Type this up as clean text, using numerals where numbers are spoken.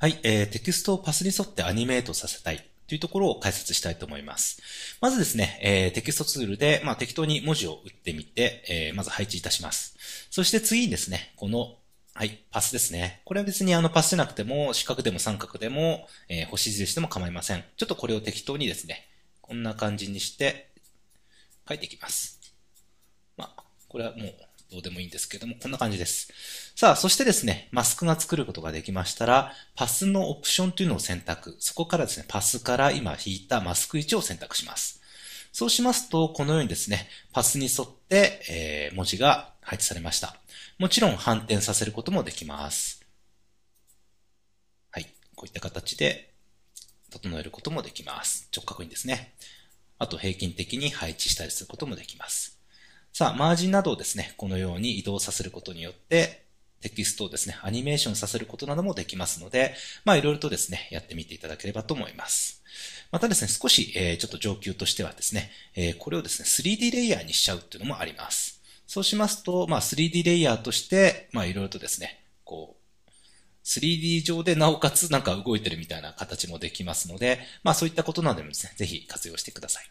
はい、テキストをパスに沿ってアニメートさせたいというところを解説したいと思います。まずですね、テキストツールで、適当に文字を打ってみて、まず配置いたします。そして次にですね、この、パスですね。これは別にパスじゃなくても、四角でも三角でも、星印でも構いません。ちょっとこれを適当にですね、こんな感じにして、書いていきます。これはもう、どうでもいいんですけども、こんな感じです。さあ、そしてですね、マスクが作ることができましたら、パスのオプションというのを選択。そこからですね、パスから今引いたマスク1を選択します。そうしますと、このようにですね、パスに沿って、文字が配置されました。もちろん反転させることもできます。こういった形で整えることもできます。直角にですね。あと平均的に配置したりすることもできます。さあ、マージンなどをですね、このように移動させることによって、テキストをですね、アニメーションさせることなどもできますので、いろいろとですね、やってみていただければと思います。またですね、少し、ちょっと上級としてはですね、これをですね、3D レイヤーにしちゃうっていうのもあります。そうしますと、3D レイヤーとして、いろいろとですね、こう、3D 上でなおかつなんか動いてるみたいな形もできますので、そういったことなどもですね、ぜひ活用してください。